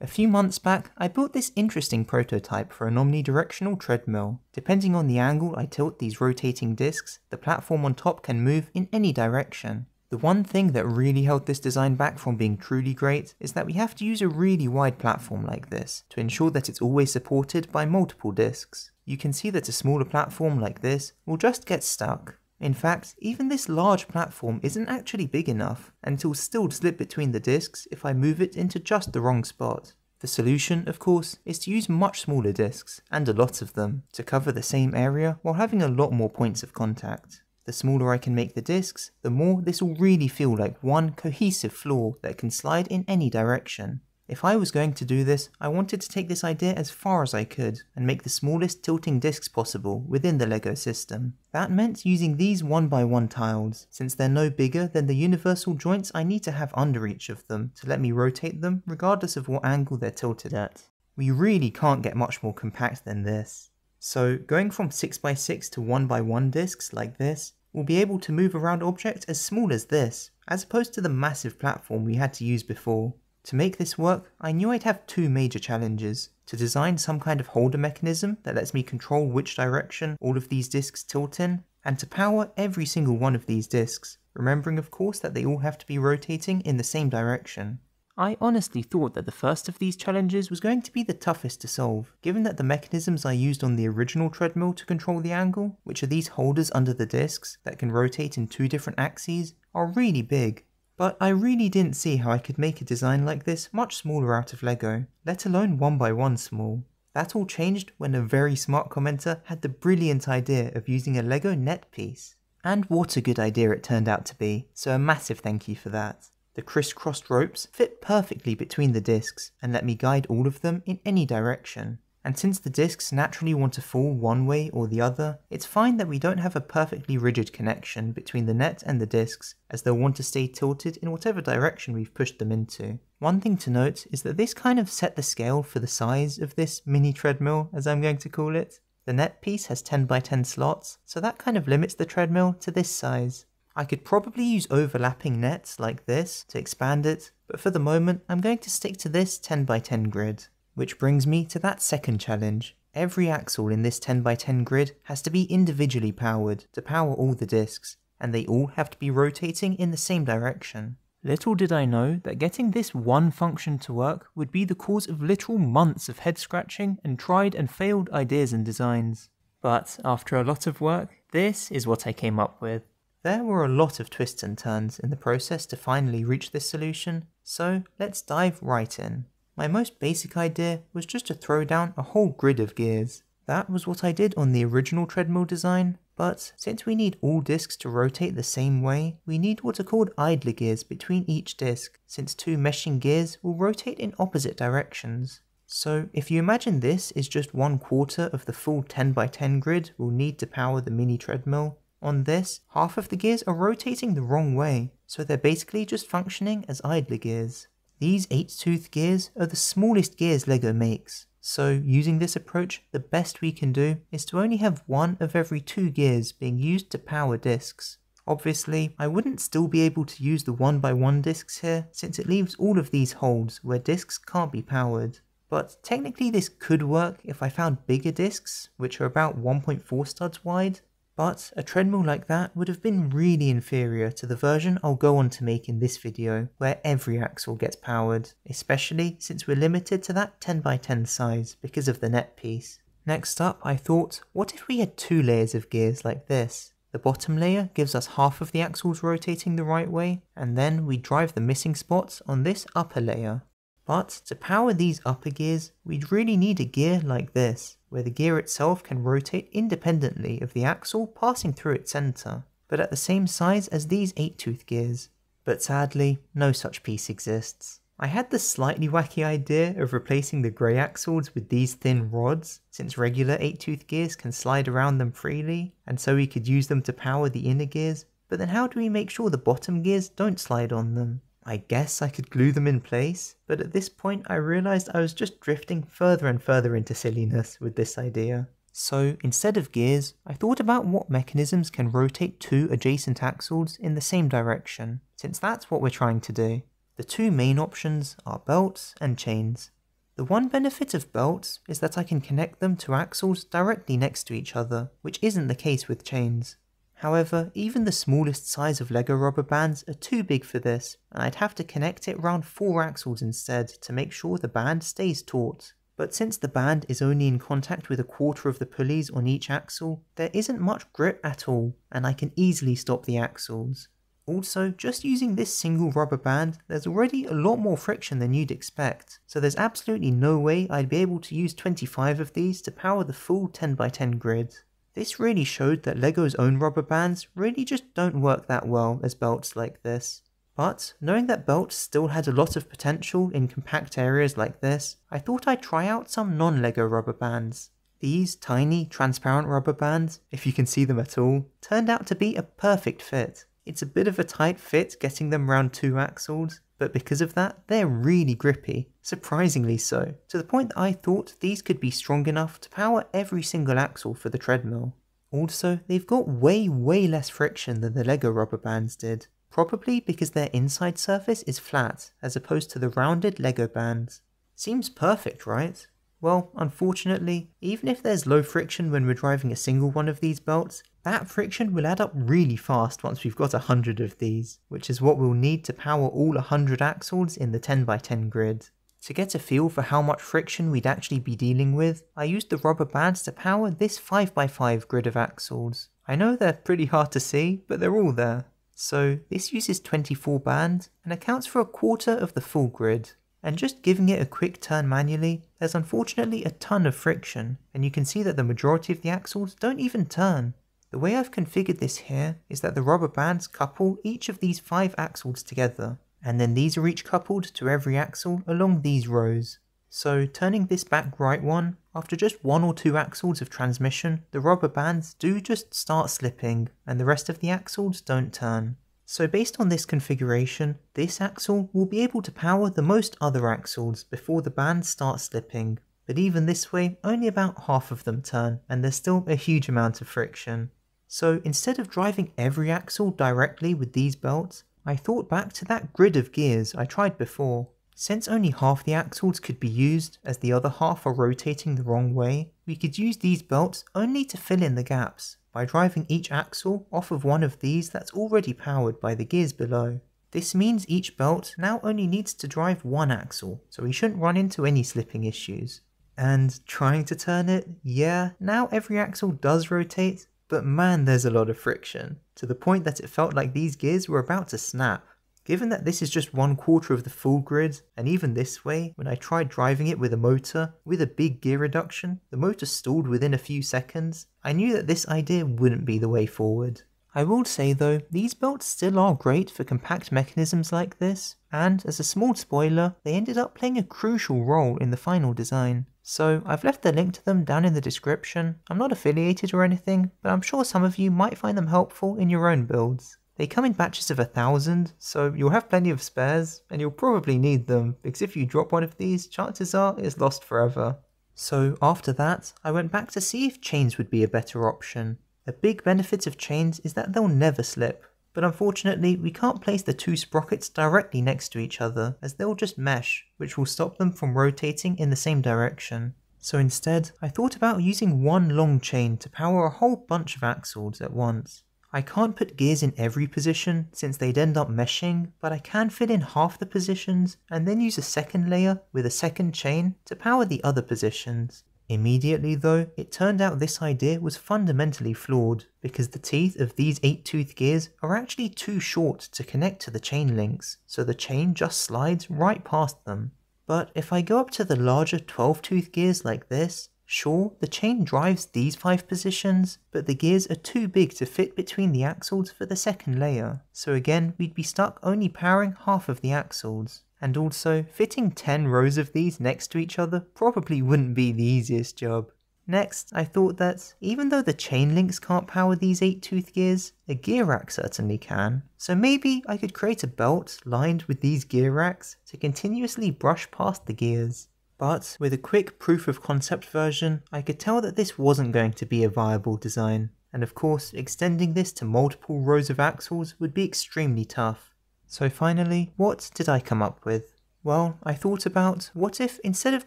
A few months back, I built this interesting prototype for an omnidirectional treadmill. Depending on the angle I tilt these rotating discs, the platform on top can move in any direction. The one thing that really held this design back from being truly great is that we have to use a really wide platform like this to ensure that it's always supported by multiple discs. You can see that a smaller platform like this will just get stuck. In fact, even this large platform isn't actually big enough and it'll still slip between the discs if I move it into just the wrong spot. The solution, of course, is to use much smaller discs, and a lot of them, to cover the same area while having a lot more points of contact. The smaller I can make the discs, the more this will really feel like one cohesive floor that can slide in any direction. If I was going to do this, I wanted to take this idea as far as I could and make the smallest tilting discs possible within the LEGO system. That meant using these 1x1 tiles, since they're no bigger than the universal joints I need to have under each of them to let me rotate them regardless of what angle they're tilted at. We really can't get much more compact than this. So going from 6x6 to 1x1 discs like this, we'll be able to move around objects as small as this, as opposed to the massive platform we had to use before. To make this work, I knew I'd have two major challenges: to design some kind of holder mechanism that lets me control which direction all of these discs tilt in, and to power every single one of these discs, remembering of course that they all have to be rotating in the same direction. I honestly thought that the first of these challenges was going to be the toughest to solve, given that the mechanisms I used on the original treadmill to control the angle, which are these holders under the discs that can rotate in two different axes, are really big. But I really didn't see how I could make a design like this much smaller out of LEGO, let alone 1x1 small. That all changed when a very smart commenter had the brilliant idea of using a LEGO net piece. And what a good idea it turned out to be, so a massive thank you for that. The crisscrossed ropes fit perfectly between the discs and let me guide all of them in any direction. And since the discs naturally want to fall one way or the other, it's fine that we don't have a perfectly rigid connection between the net and the discs, as they'll want to stay tilted in whatever direction we've pushed them into. One thing to note is that this kind of set the scale for the size of this mini treadmill, as I'm going to call it. The net piece has 10x10 slots, so that kind of limits the treadmill to this size. I could probably use overlapping nets like this to expand it, but for the moment I'm going to stick to this 10x10 grid. Which brings me to that second challenge. Every axle in this 10x10 grid has to be individually powered to power all the discs, and they all have to be rotating in the same direction. Little did I know that getting this one function to work would be the cause of literal months of head scratching and tried and failed ideas and designs. But after a lot of work, this is what I came up with. There were a lot of twists and turns in the process to finally reach this solution, so let's dive right in. My most basic idea was just to throw down a whole grid of gears. That was what I did on the original treadmill design, but since we need all discs to rotate the same way, we need what are called idler gears between each disc, since two meshing gears will rotate in opposite directions. So if you imagine this is just 1/4 of the full 10x10 grid we'll need to power the mini treadmill, on this, half of the gears are rotating the wrong way, so they're basically just functioning as idler gears. These 8-tooth gears are the smallest gears LEGO makes, so using this approach, the best we can do is to only have one of every two gears being used to power discs. Obviously, I wouldn't still be able to use the 1x1 discs here, since it leaves all of these holes where discs can't be powered. But technically this could work if I found bigger discs, which are about 1.4 studs wide, but a treadmill like that would have been really inferior to the version I'll go on to make in this video, where every axle gets powered, especially since we're limited to that 10x10 size because of the net piece. Next up, I thought, what if we had two layers of gears like this? The bottom layer gives us half of the axles rotating the right way, and then we drive the missing spots on this upper layer. But to power these upper gears, we'd really need a gear like this, where the gear itself can rotate independently of the axle passing through its centre, but at the same size as these 8-tooth gears. But sadly, no such piece exists. I had the slightly wacky idea of replacing the grey axles with these thin rods, since regular 8-tooth gears can slide around them freely, and so we could use them to power the inner gears, but then how do we make sure the bottom gears don't slide on them? I guess I could glue them in place, but at this point I realised I was just drifting further and further into silliness with this idea. So instead of gears, I thought about what mechanisms can rotate two adjacent axles in the same direction, since that's what we're trying to do. The two main options are belts and chains. The one benefit of belts is that I can connect them to axles directly next to each other, which isn't the case with chains. However, even the smallest size of LEGO rubber bands are too big for this, and I'd have to connect it round 4 axles instead to make sure the band stays taut. But since the band is only in contact with 1/4 of the pulleys on each axle, there isn't much grip at all, and I can easily stop the axles. Also, just using this single rubber band, there's already a lot more friction than you'd expect, so there's absolutely no way I'd be able to use 25 of these to power the full 10x10 grid. This really showed that LEGO's own rubber bands really just don't work that well as belts like this. But, knowing that belts still had a lot of potential in compact areas like this, I thought I'd try out some non-LEGO rubber bands. These tiny, transparent rubber bands, if you can see them at all, turned out to be a perfect fit. It's a bit of a tight fit getting them round 2 axles, but because of that, they're really grippy, surprisingly so, to the point that I thought these could be strong enough to power every single axle for the treadmill. Also, they've got way less friction than the LEGO rubber bands did, probably because their inside surface is flat, as opposed to the rounded LEGO bands. Seems perfect, right? Well, unfortunately, even if there's low friction when we're driving a single one of these belts, that friction will add up really fast once we've got 100 of these, which is what we'll need to power all 100 axles in the 10x10 grid. To get a feel for how much friction we'd actually be dealing with, I used the rubber bands to power this 5x5 grid of axles. I know they're pretty hard to see, but they're all there. So this uses 24 bands and accounts for 1/4 of the full grid. And just giving it a quick turn manually, there's unfortunately a ton of friction, and you can see that the majority of the axles don't even turn. The way I've configured this here is that the rubber bands couple each of these 5 axles together, and then these are each coupled to every axle along these rows. So turning this back right one, after just 1 or 2 axles of transmission, the rubber bands do just start slipping, and the rest of the axles don't turn. So based on this configuration, this axle will be able to power the most other axles before the bands start slipping, but even this way only about 1/2 of them turn and there's still a huge amount of friction. So instead of driving every axle directly with these belts, I thought back to that grid of gears I tried before. Since only 1/2 the axles could be used as the other 1/2 are rotating the wrong way, we could use these belts only to fill in the gaps, by driving each axle off of one of these that's already powered by the gears below. This means each belt now only needs to drive 1 axle, so we shouldn't run into any slipping issues. And trying to turn it, yeah, now every axle does rotate, but man, there's a lot of friction, to the point that it felt like these gears were about to snap. Given that this is just 1/4 of the full grid, and even this way, when I tried driving it with a motor, with a big gear reduction, the motor stalled within a few seconds, I knew that this idea wouldn't be the way forward. I will say though, these belts still are great for compact mechanisms like this, and as a small spoiler, they ended up playing a crucial role in the final design. So I've left the link to them down in the description. I'm not affiliated or anything, but I'm sure some of you might find them helpful in your own builds. They come in batches of 1,000, so you'll have plenty of spares, and you'll probably need them, because if you drop one of these, chances are it's lost forever. So after that, I went back to see if chains would be a better option. A big benefit of chains is that they'll never slip, but unfortunately we can't place the 2 sprockets directly next to each other, as they'll just mesh, which will stop them from rotating in the same direction. So instead, I thought about using one long chain to power a whole bunch of axles at once. I can't put gears in every position since they'd end up meshing, but I can fit in 1/2 the positions and then use a second layer with a second chain to power the other positions. Immediately though, it turned out this idea was fundamentally flawed, because the teeth of these 8-tooth gears are actually too short to connect to the chain links, so the chain just slides right past them. But if I go up to the larger 12-tooth gears like this, sure, the chain drives these 5 positions, but the gears are too big to fit between the axles for the second layer, so again we'd be stuck only powering 1/2 of the axles. And also, fitting 10 rows of these next to each other probably wouldn't be the easiest job. Next, I thought that, even though the chain links can't power these 8-tooth gears, a gear rack certainly can. So maybe I could create a belt lined with these gear racks to continuously brush past the gears. But with a quick proof of concept version, I could tell that this wasn't going to be a viable design, and of course extending this to multiple rows of axles would be extremely tough. So finally, what did I come up with? Well, I thought about, what if instead of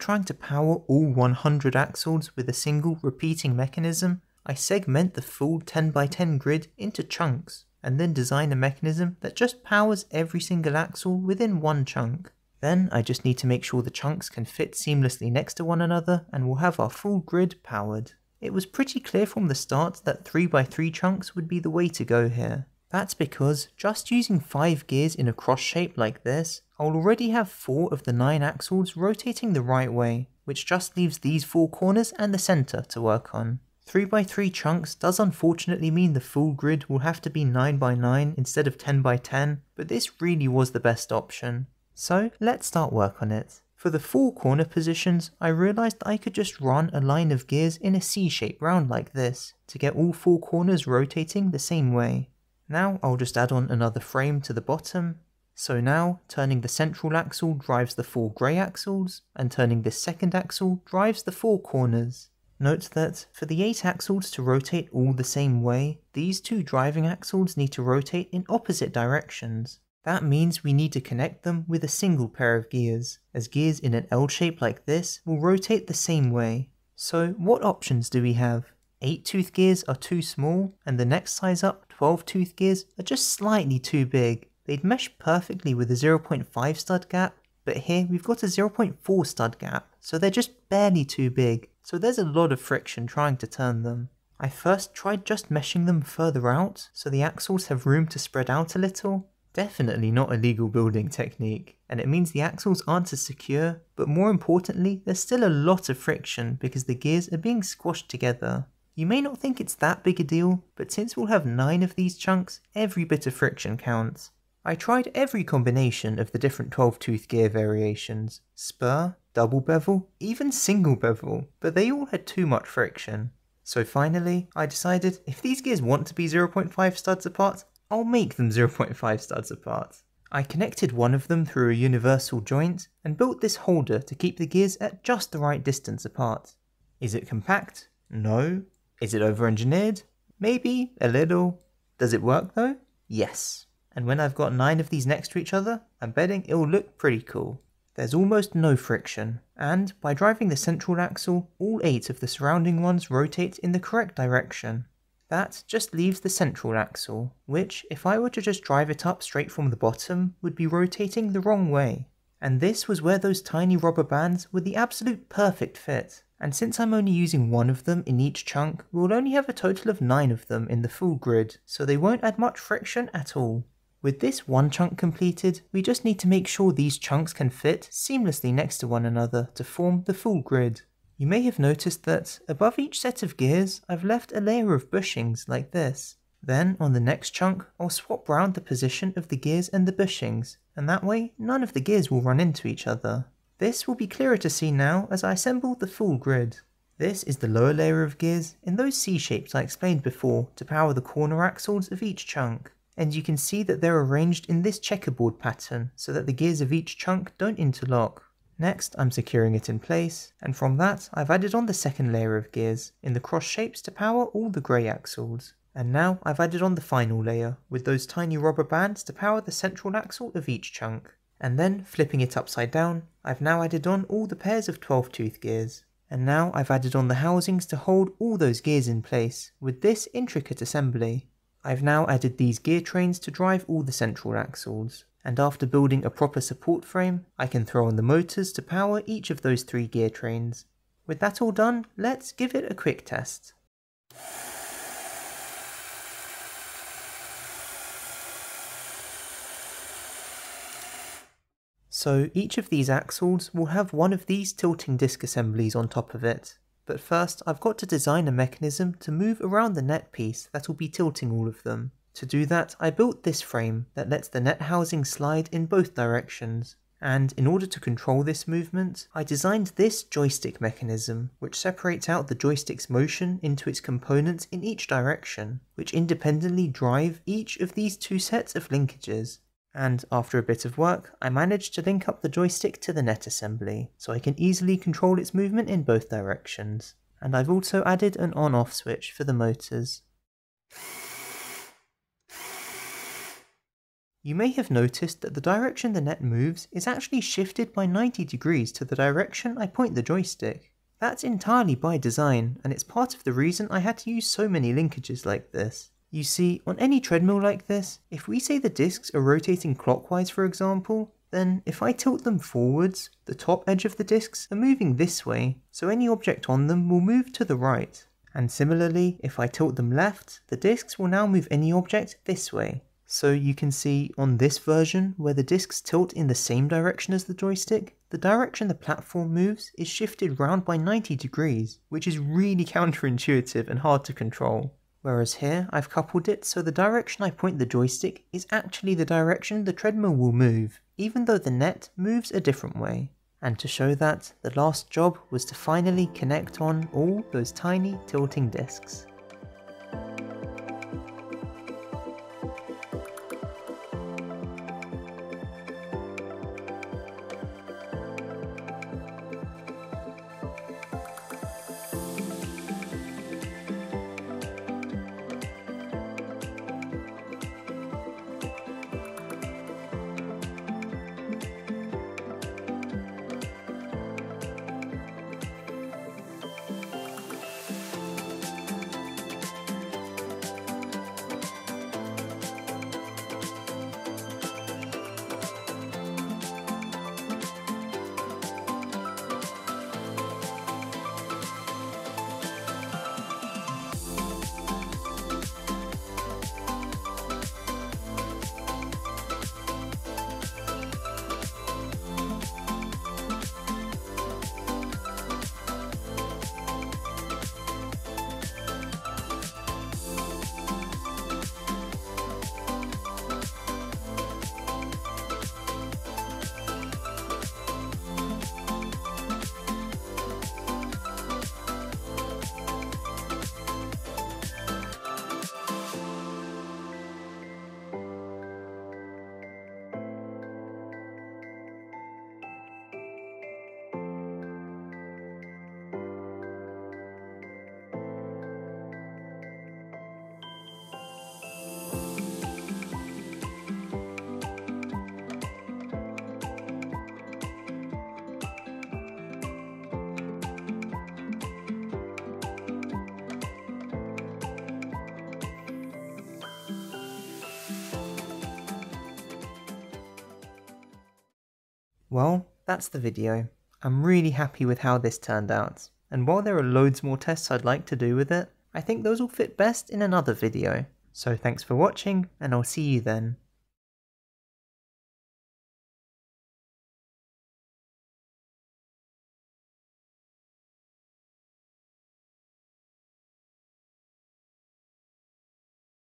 trying to power all 100 axles with a single repeating mechanism, I segment the full 10x10 grid into chunks, and then design a mechanism that just powers every single axle within one chunk. Then I just need to make sure the chunks can fit seamlessly next to one another and we'll have our full grid powered. It was pretty clear from the start that 3x3 chunks would be the way to go here. That's because just using 5 gears in a cross shape like this, I'll already have 4 of the 9 axles rotating the right way, which just leaves these 4 corners and the centre to work on. 3x3 chunks does unfortunately mean the full grid will have to be 9x9 instead of 10x10, but this really was the best option. So let's start work on it. For the 4 corner positions, I realised I could just run a line of gears in a C-shape round like this, to get all 4 corners rotating the same way. Now I'll just add on another frame to the bottom. So now, turning the central axle drives the 4 grey axles, and turning this second axle drives the 4 corners. Note that, for the 8 axles to rotate all the same way, these 2 driving axles need to rotate in opposite directions. That means we need to connect them with a single pair of gears, as gears in an L shape like this will rotate the same way. So what options do we have? 8-tooth gears are too small, and the next size up, 12-tooth gears, are just slightly too big. They'd mesh perfectly with a 0.5 stud gap, but here we've got a 0.4 stud gap, so they're just barely too big, so there's a lot of friction trying to turn them. I first tried just meshing them further out, so the axles have room to spread out a little. Definitely not a legal building technique, and it means the axles aren't as secure, but more importantly, there's still a lot of friction because the gears are being squashed together. You may not think it's that big a deal, but since we'll have 9 of these chunks, every bit of friction counts. I tried every combination of the different 12-tooth gear variations, spur, double bevel, even single bevel, but they all had too much friction. So finally, I decided if these gears want to be 0.5 studs apart, I'll make them 0.5 studs apart. I connected one of them through a universal joint and built this holder to keep the gears at just the right distance apart. Is it compact? No. Is it over-engineered? Maybe, a little. Does it work though? Yes. And when I've got 9 of these next to each other, I'm betting it'll look pretty cool. There's almost no friction, and by driving the central axle, all 8 of the surrounding ones rotate in the correct direction. That just leaves the central axle, which, if I were to just drive it up straight from the bottom, would be rotating the wrong way. And this was where those tiny rubber bands were the absolute perfect fit. And since I'm only using 1 of them in each chunk, we'll only have a total of 9 of them in the full grid, so they won't add much friction at all. With this one chunk completed, we just need to make sure these chunks can fit seamlessly next to one another to form the full grid. You may have noticed that, above each set of gears, I've left a layer of bushings like this. Then, on the next chunk, I'll swap round the position of the gears and the bushings, and that way, none of the gears will run into each other. This will be clearer to see now as I assemble the full grid. This is the lower layer of gears in those C shapes I explained before to power the corner axles of each chunk, and you can see that they're arranged in this checkerboard pattern so that the gears of each chunk don't interlock. Next I'm securing it in place, and from that I've added on the second layer of gears in the cross shapes to power all the grey axles. And now I've added on the final layer with those tiny rubber bands to power the central axle of each chunk. And then, flipping it upside down, I've now added on all the pairs of 12-tooth gears. And now I've added on the housings to hold all those gears in place, with this intricate assembly. I've now added these gear trains to drive all the central axles. And after building a proper support frame, I can throw on the motors to power each of those 3 gear trains. With that all done, let's give it a quick test. So each of these axles will have one of these tilting disc assemblies on top of it. But first I've got to design a mechanism to move around the net piece that will be tilting all of them. To do that, I built this frame that lets the net housing slide in both directions. And in order to control this movement, I designed this joystick mechanism, which separates out the joystick's motion into its components in each direction, which independently drive each of these 2 sets of linkages. And after a bit of work, I managed to link up the joystick to the net assembly, so I can easily control its movement in both directions. And I've also added an on-off switch for the motors. You may have noticed that the direction the net moves is actually shifted by 90 degrees to the direction I point the joystick. That's entirely by design, and it's part of the reason I had to use so many linkages like this. You see, on any treadmill like this, if we say the discs are rotating clockwise for example, then if I tilt them forwards, the top edge of the discs are moving this way, so any object on them will move to the right. And similarly, if I tilt them left, the discs will now move any object this way. So you can see on this version, where the discs tilt in the same direction as the joystick, the direction the platform moves is shifted round by 90 degrees, which is really counterintuitive and hard to control. Whereas here, I've coupled it so the direction I point the joystick is actually the direction the treadmill will move, even though the net moves a different way. And to show that, the last job was to finally connect on all those tiny tilting discs. Well, that's the video. I'm really happy with how this turned out, and while there are loads more tests I'd like to do with it, I think those will fit best in another video. So thanks for watching, and I'll see you then.